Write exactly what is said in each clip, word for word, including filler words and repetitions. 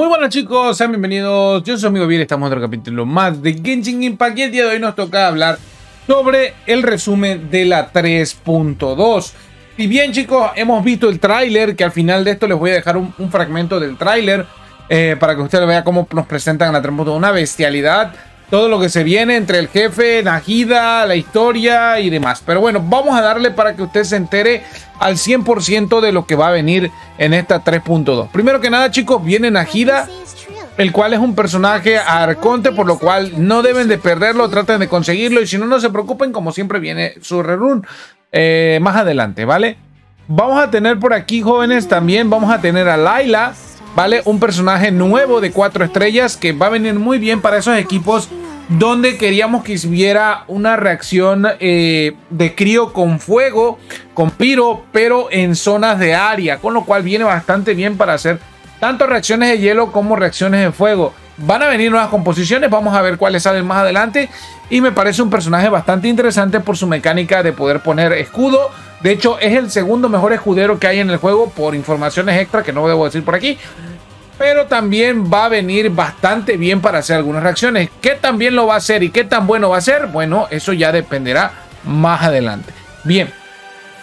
Muy buenas chicos, sean bienvenidos. Yo soy Amigo Vil, estamos en otro capítulo más de Genshin Impact y el día de hoy nos toca hablar sobre el resumen de la tres punto dos. Y bien chicos, hemos visto el tráiler, que al final de esto les voy a dejar un, un fragmento del tráiler eh, para que ustedes vean cómo nos presentan la tres punto dos. Una bestialidad, todo lo que se viene entre el jefe, Nahida, la historia y demás. Pero bueno, vamos a darle para que usted se entere al cien por ciento de lo que va a venir en esta tres punto dos. Primero que nada chicos, viene Nahida, el cual es un personaje arconte, por lo cual no deben de perderlo, traten de conseguirlo. Y si no, no se preocupen, como siempre viene su rerun. Eh, más adelante, ¿vale? Vamos a tener por aquí, jóvenes, también vamos a tener a Layla, ¿vale? Un personaje nuevo de cuatro estrellas que va a venir muy bien para esos equipos donde queríamos que hubiera una reacción eh, de crío con fuego, con piro, pero en zonas de área, con lo cual viene bastante bien para hacer tanto reacciones de hielo como reacciones de fuego. Van a venir nuevas composiciones, vamos a ver cuáles salen más adelante. Y me parece un personaje bastante interesante por su mecánica de poder poner escudo. De hecho, es el segundo mejor escudero que hay en el juego, por informaciones extra que no debo decir por aquí. Pero también va a venir bastante bien para hacer algunas reacciones. ¿Qué tan bien lo va a hacer y qué tan bueno va a ser? Bueno, eso ya dependerá más adelante. Bien.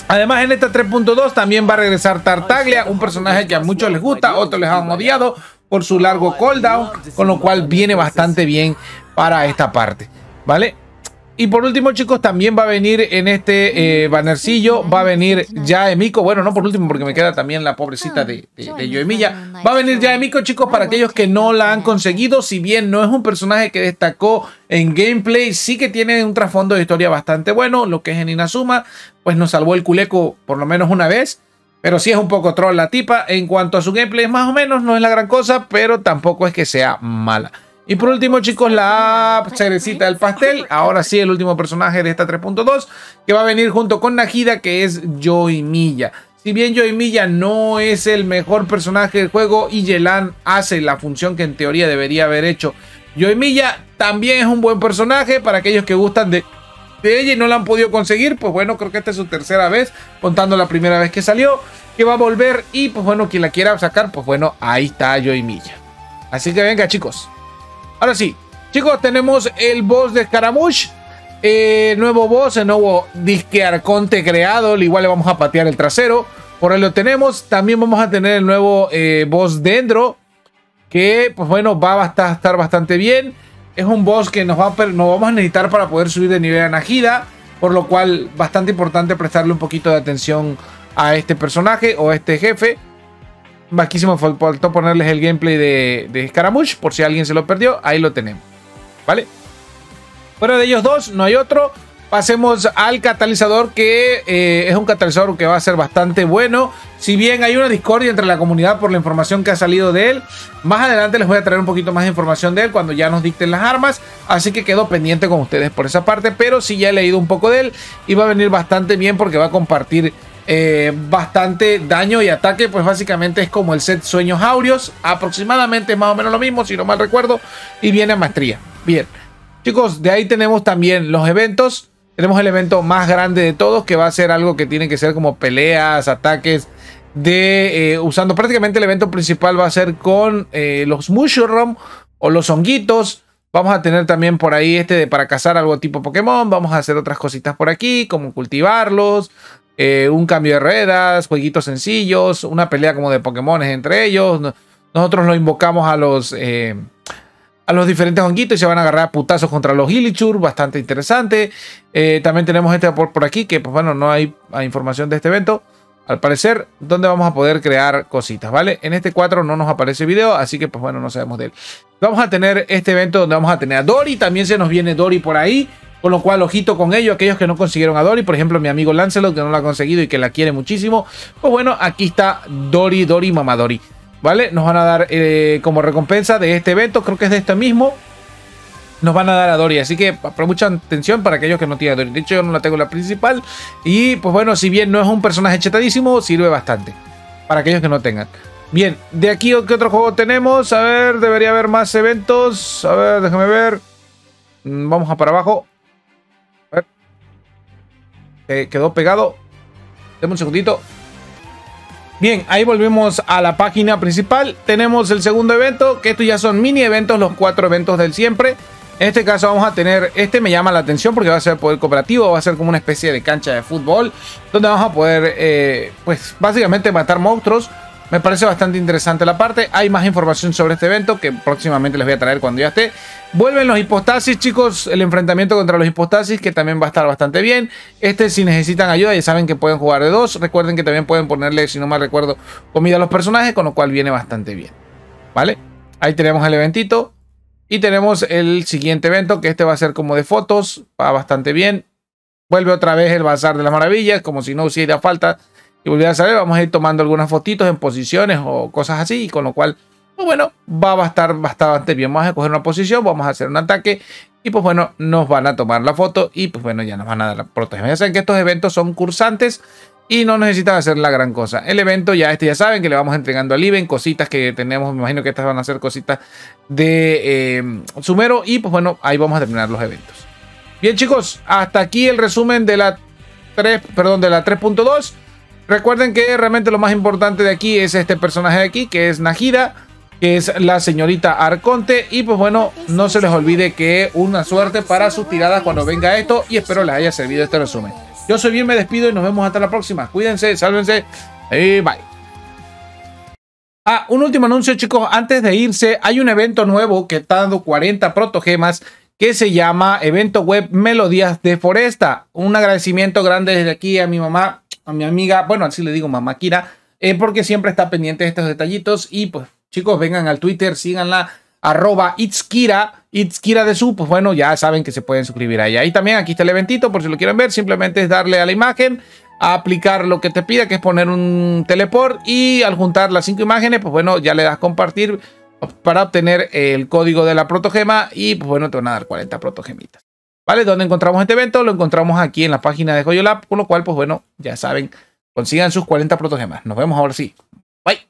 Además, en esta tres punto dos también va a regresar Tartaglia, un personaje que a muchos les gusta, a otros les han odiado por su largo cooldown, con lo cual viene bastante bien para esta parte, ¿vale? Y por último, chicos, también va a venir en este eh, bannercillo, va a venir Yae Miko. Bueno, no por último, porque me queda también la pobrecita de, de, de Yoimiya. Va a venir Yae Miko, chicos, para aquellos que no la han conseguido. Si bien no es un personaje que destacó en gameplay, sí que tiene un trasfondo de historia bastante bueno. Lo que es en Inazuma, pues nos salvó el culeco por lo menos una vez. Pero sí es un poco troll la tipa. En cuanto a su gameplay, más o menos, no es la gran cosa, pero tampoco es que sea mala. Y por último, chicos, la cerecita del pastel. Ahora sí, el último personaje de esta tres punto dos, que va a venir junto con Nahida, que es Yoimiya. Si bien Yoimiya no es el mejor personaje del juego y Yelan hace la función que en teoría debería haber hecho, Yoimiya también es un buen personaje para aquellos que gustan de, de ella y no la han podido conseguir. Pues bueno, creo que esta es su tercera vez, contando la primera vez que salió, que va a volver. Y pues bueno, quien la quiera sacar, pues bueno, ahí está Yoimiya. Así que venga, chicos. Ahora sí, chicos, tenemos el boss de Scaramouche, eh, nuevo boss, el nuevo disque arconte creado, al igual le vamos a patear el trasero, por ahí lo tenemos. También vamos a tener el nuevo eh, boss Dendro, que pues bueno, va a estar bastante bien. Es un boss que nos, va a, nos vamos a necesitar para poder subir de nivel a Nahida, por lo cual bastante importante prestarle un poquito de atención a este personaje o a este jefe. Aquí se me faltó ponerles el gameplay de, de Scaramouche, por si alguien se lo perdió, ahí lo tenemos, ¿vale? Fuera de ellos dos, no hay otro. Pasemos al catalizador, que eh, es un catalizador que va a ser bastante bueno. Si bien hay una discordia entre la comunidad por la información que ha salido de él, más adelante les voy a traer un poquito más de información de él cuando ya nos dicten las armas. Así que quedo pendiente con ustedes por esa parte, pero sí ya he leído un poco de él y va a venir bastante bien porque va a compartir Eh, bastante daño y ataque. Pues básicamente es como el set Sueños Aureos, aproximadamente más o menos lo mismo, si no mal recuerdo, y viene a maestría. Bien, chicos, de ahí tenemos también los eventos. Tenemos el evento más grande de todos, que va a ser algo que tiene que ser como peleas, ataques de eh, usando prácticamente el evento principal. Va a ser con eh, los mushroom o los honguitos. Vamos a tener también por ahí este de para cazar algo tipo Pokémon. Vamos a hacer otras cositas por aquí, como cultivarlos. Eh, un cambio de ruedas, jueguitos sencillos, una pelea como de Pokémones entre ellos. Nosotros lo invocamos a los eh, a los diferentes honguitos y se van a agarrar a putazos contra los Hilichurl, bastante interesante. Eh, también tenemos este por, por aquí, que pues bueno, no hay, hay información de este evento, al parecer, donde vamos a poder crear cositas, ¿vale? En este cuatro no nos aparece video, así que pues bueno, no sabemos de él. Vamos a tener este evento donde vamos a tener a Dori, también se nos viene Dori por ahí. Con lo cual, ojito con ello, aquellos que no consiguieron a Dori. Por ejemplo, mi amigo Lancelot, que no la ha conseguido y que la quiere muchísimo. Pues bueno, aquí está Dori, Dori, mamá Dori, ¿vale? Nos van a dar eh, como recompensa de este evento, creo que es de este mismo, nos van a dar a Dori. Así que mucha atención para aquellos que no tienen a Dori. De hecho, yo no la tengo la principal. Y pues bueno, si bien no es un personaje chetadísimo, sirve bastante para aquellos que no tengan. Bien, de aquí, ¿qué otro juego tenemos? A ver, debería haber más eventos. A ver, déjame ver. Vamos a para abajo. Eh, quedó pegado. Deme un segundito. Bien, ahí volvemos a la página principal. Tenemos el segundo evento, que estos ya son mini eventos, los cuatro eventos del siempre. En este caso vamos a tener, este me llama la atención porque va a ser poder cooperativo, va a ser como una especie de cancha de fútbol, donde vamos a poder, eh, pues básicamente matar monstruos. Me parece bastante interesante la parte. Hay más información sobre este evento que próximamente les voy a traer cuando ya esté. Vuelven los Hipostasis, chicos. El enfrentamiento contra los Hipostasis, que también va a estar bastante bien. Este, si necesitan ayuda, ya saben que pueden jugar de dos. Recuerden que también pueden ponerle, si no mal recuerdo, comida a los personajes, con lo cual viene bastante bien. ¿Vale? Ahí tenemos el eventito. Y tenemos el siguiente evento, que este va a ser como de fotos. Va bastante bien. Vuelve otra vez el Bazar de las Maravillas, como si no hubiera falta. Y volver a saber, vamos a ir tomando algunas fotitos en posiciones o cosas así, y con lo cual, pues bueno, va a estar bastante bien. Vamos a coger una posición, vamos a hacer un ataque y pues bueno, nos van a tomar la foto y pues bueno, ya nos van a dar la protección. Ya saben que estos eventos son cursantes y no necesitan hacer la gran cosa. El evento ya este ya saben que le vamos entregando al Iben cositas que tenemos, me imagino que estas van a ser cositas de eh, Sumeru y pues bueno, ahí vamos a terminar los eventos. Bien chicos, hasta aquí el resumen de la tres, perdón, de la tres punto dos. Recuerden que realmente lo más importante de aquí es este personaje de aquí, que es Nahida, que es la señorita Arconte. Y pues bueno, no se les olvide que una suerte para sus tiradas cuando venga esto. Y espero les haya servido este resumen. Yo soy Bien, me despido y nos vemos hasta la próxima. Cuídense, sálvense y bye. Ah, un último anuncio, chicos. Antes de irse, hay un evento nuevo que está dando cuarenta protogemas, que se llama Evento Web Melodías de Foresta. Un agradecimiento grande desde aquí a mi mamá, a mi amiga, bueno, así le digo, mamá Kira, eh, porque siempre está pendiente de estos detallitos. Y pues, chicos, vengan al Twitter, síganla, arroba itskira, itskira de su, pues bueno, ya saben que se pueden suscribir ahí. Ahí también, aquí está el eventito, por si lo quieren ver, simplemente es darle a la imagen, a aplicar lo que te pida, que es poner un teleport, y al juntar las cinco imágenes, pues bueno, ya le das compartir para obtener el código de la protogema, y pues bueno, te van a dar cuarenta protogemitas. ¿Vale? ¿Dónde encontramos este evento? Lo encontramos aquí en la página de Joyolab, con lo cual, pues bueno, ya saben, consigan sus cuarenta protogemas. Nos vemos ahora sí. Bye.